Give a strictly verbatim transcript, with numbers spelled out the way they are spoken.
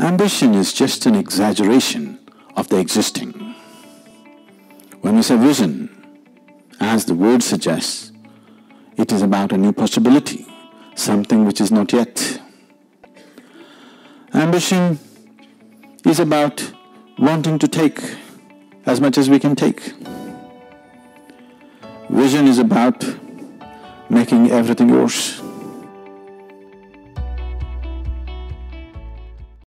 Ambition is just an exaggeration of the existing. When we say vision, as the word suggests, it is about a new possibility, something which is not yet. Ambition is about wanting to take as much as we can take. Vision is about making everything yours.